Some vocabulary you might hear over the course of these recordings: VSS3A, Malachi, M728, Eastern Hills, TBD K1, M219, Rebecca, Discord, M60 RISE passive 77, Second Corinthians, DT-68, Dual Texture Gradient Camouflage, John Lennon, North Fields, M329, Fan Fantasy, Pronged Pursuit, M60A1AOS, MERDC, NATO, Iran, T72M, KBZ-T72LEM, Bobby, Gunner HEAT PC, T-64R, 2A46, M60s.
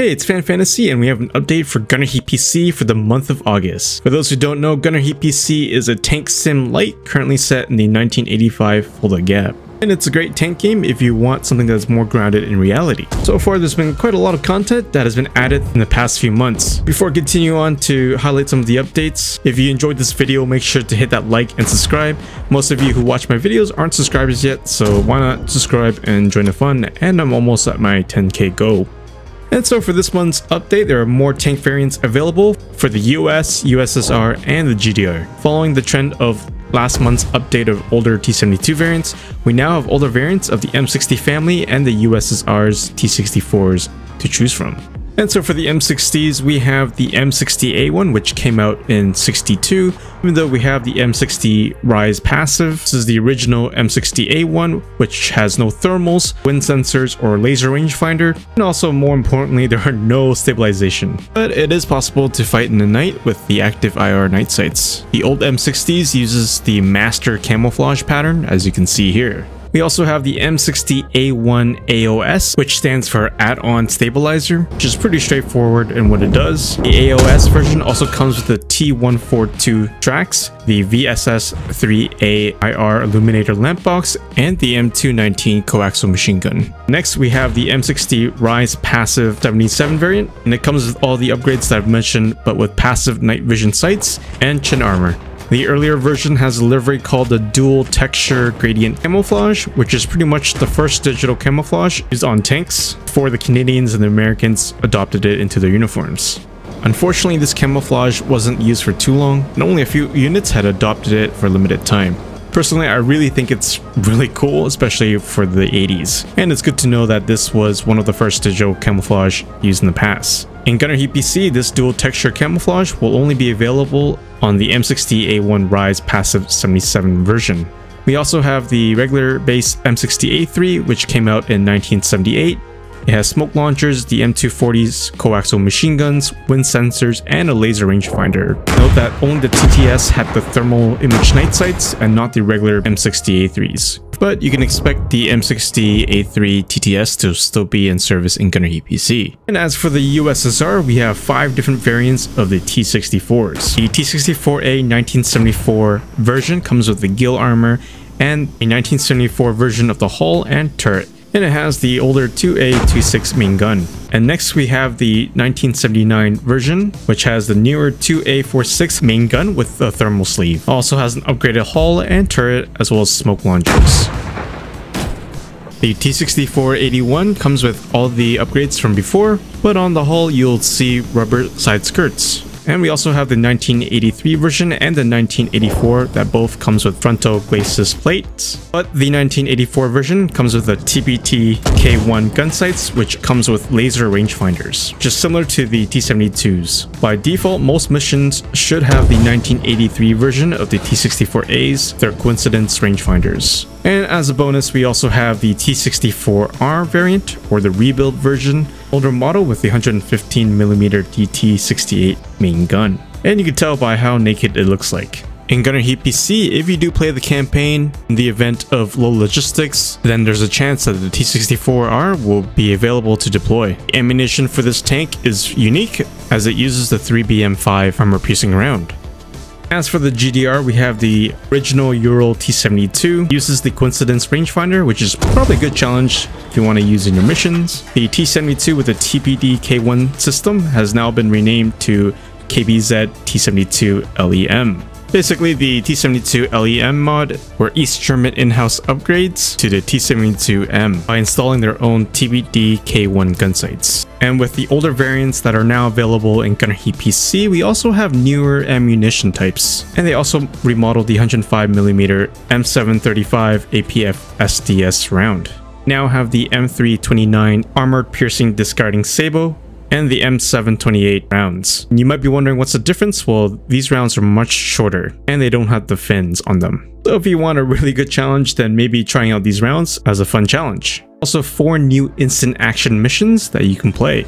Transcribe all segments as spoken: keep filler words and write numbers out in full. Hey, it's Fan Fantasy, and we have an update for Gunner HEAT P C for the month of August. For those who don't know, Gunner HEAT P C is a tank sim light currently set in the nineteen eighty-five Fulda Gap. And it's a great tank game if you want something that's more grounded in reality. So far, there's been quite a lot of content that has been added in the past few months. Before I continue on to highlight some of the updates, if you enjoyed this video, make sure to hit that like and subscribe. Most of you who watch my videos aren't subscribers yet, so why not subscribe and join the fun? And I'm almost at my ten K goal. And so for this month's update, there are more tank variants available for the U S, U S S R, and the G D R. Following the trend of last month's update of older T seventy-two variants, we now have older variants of the M sixty family and the U S S Rs, T sixty-fours to choose from. And so for the M sixties, we have the M sixty A one, which came out in sixty-two, even though we have the M sixty RISE passive. This is the original M sixty A one, which has no thermals, wind sensors, or laser rangefinder, and also more importantly, there are no stabilization. But it is possible to fight in the night with the active I R night sights. The old M sixties uses the master camouflage pattern, as you can see here. We also have the M sixty A one A O S, which stands for Add-on Stabilizer, which is pretty straightforward in what it does. The A O S version also comes with the T one forty-two tracks, the V S S three A I R illuminator lamp box, and the M two nineteen coaxial machine gun. Next, we have the M sixty RISE passive seventy-seven variant, and it comes with all the upgrades that I've mentioned, but with passive night vision sights and chin armor. The earlier version has a livery called the Dual Texture Gradient Camouflage, which is pretty much the first digital camouflage used on tanks before the Canadians and the Americans adopted it into their uniforms. Unfortunately, this camouflage wasn't used for too long, and only a few units had adopted it for a limited time. Personally, I really think it's really cool, especially for the eighties, and it's good to know that this was one of the first digital camouflage used in the past. In Gunner HEAT P C, this dual texture camouflage will only be available on the M sixty A one RISE passive seventy-seven version. We also have the regular base M sixty A three, which came out in nineteen seventy-eight. It has smoke launchers, the M two forties coaxial machine guns, wind sensors, and a laser rangefinder. Note that only the T T S had the thermal image night sights and not the regular M sixty A threes. But you can expect the M sixty A three T T S to still be in service in Gunner HEAT P C. And as for the U S S R, we have five different variants of the T sixty-fours. The T sixty-four A nineteen seventy-four version comes with the gill armor and a nineteen seventy-four version of the hull and turret. And it has the older two A twenty-six main gun. And next we have the nineteen seventy-nine version, which has the newer two A forty-six main gun with a thermal sleeve. Also has an upgraded hull and turret, as well as smoke launchers. The T sixty-four eighty-one comes with all the upgrades from before, but on the hull you'll see rubber side skirts. And we also have the nineteen eighty-three version and the nineteen eighty-four that both comes with frontal glacis plates. But the nineteen eighty-four version comes with the T B D K one gun sights, which comes with laser rangefinders, just similar to the T seventy-twos. By default, most missions should have the nineteen eighty-three version of the T sixty-four A's, their coincidence rangefinders. And as a bonus, we also have the T sixty-four R variant, or the rebuild version, older model with the one hundred fifteen millimeter D T sixty-eight main gun. And you can tell by how naked it looks like. In Gunner HEAT P C, if you do play the campaign in the event of low logistics, then there's a chance that the T sixty-four R will be available to deploy. The ammunition for this tank is unique, as it uses the three B M five armor-piercing round. As for the G D R, we have the original Ural T seventy-two, uses the coincidence rangefinder, which is probably a good challenge if you want to use in your missions. The T seventy-two with the T B D K one system has now been renamed to K B Z T seventy-two L E M. Basically, the T seventy-two L E M mod were each German in-house upgrades to the T seventy-two M by installing their own T B D K one gun sights. And with the older variants that are now available in Gunner HEAT P C, we also have newer ammunition types. And they also remodeled the one hundred five millimeter M seven thirty-five A P F S D S round. Now have the M three twenty-nine armored piercing discarding sable, and the M seven twenty-eight rounds. And you might be wondering what's the difference? Well, these rounds are much shorter and they don't have the fins on them. So if you want a really good challenge, then maybe trying out these rounds as a fun challenge. Also, four new instant action missions that you can play.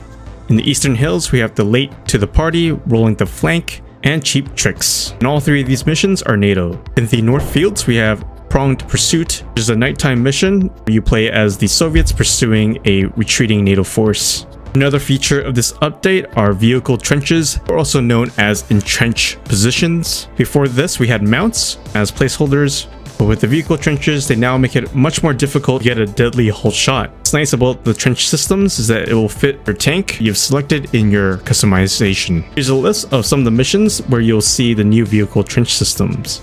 In the Eastern Hills, we have the Late to the Party, Rolling the Flank, and Cheap Tricks. And all three of these missions are NATO. In the North Fields, we have Pronged Pursuit, which is a nighttime mission where you play as the Soviets pursuing a retreating NATO force. Another feature of this update are vehicle trenches, or also known as entrench positions. Before this, we had mounts as placeholders, but with the vehicle trenches, they now make it much more difficult to get a deadly hull shot. What's nice about the trench systems is that it will fit your tank you've selected in your customization. Here's a list of some of the missions where you'll see the new vehicle trench systems.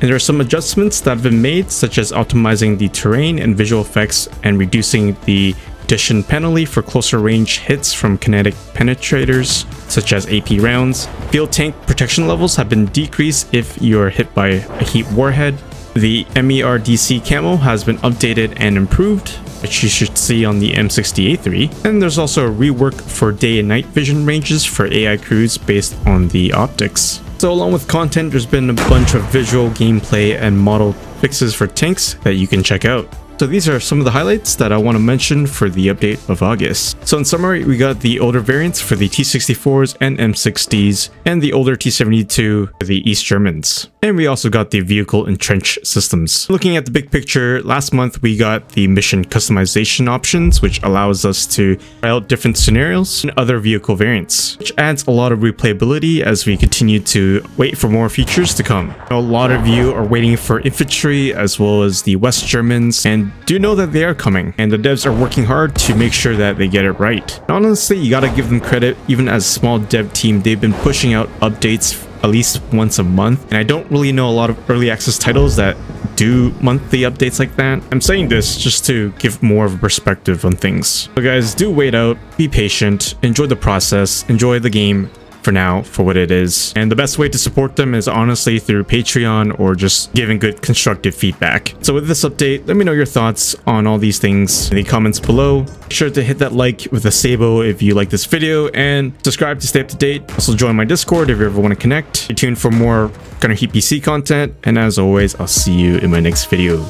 And there are some adjustments that have been made, such as optimizing the terrain and visual effects and reducing the addition penalty for closer range hits from kinetic penetrators, such as A P rounds. Field tank protection levels have been decreased if you are hit by a heat warhead. The M E R D C camo has been updated and improved, which you should see on the M sixty A three. And there's also a rework for day and night vision ranges for A I crews based on the optics. So along with content, there's been a bunch of visual, gameplay, and model fixes for tanks that you can check out. So these are some of the highlights that I want to mention for the update of August. So in summary, we got the older variants for the T sixty-fours and M sixties, and the older T seventy-two for the East Germans. And we also got the vehicle and trench systems. Looking at the big picture, last month we got the mission customization options, which allows us to try out different scenarios and other vehicle variants, which adds a lot of replayability as we continue to wait for more features to come. A lot of you are waiting for infantry as well as the West Germans, and do know that they are coming, and the devs are working hard to make sure that they get it right. And honestly, you gotta give them credit. Even as a small dev team, they've been pushing out updates at least once a month, and I don't really know a lot of early access titles that do monthly updates like that. I'm saying this just to give more of a perspective on things. So guys, do wait out, be patient, enjoy the process, enjoy the game for now for what it is. And the best way to support them is honestly through Patreon or just giving good constructive feedback. So with this update, let me know your thoughts on all these things in the comments below. Make sure to hit that like with a sabo if you like this video, and subscribe to stay up to date. Also join my Discord if you ever want to connect. Stay tuned for more Gunner Heat P C content, and as always, I'll see you in my next video.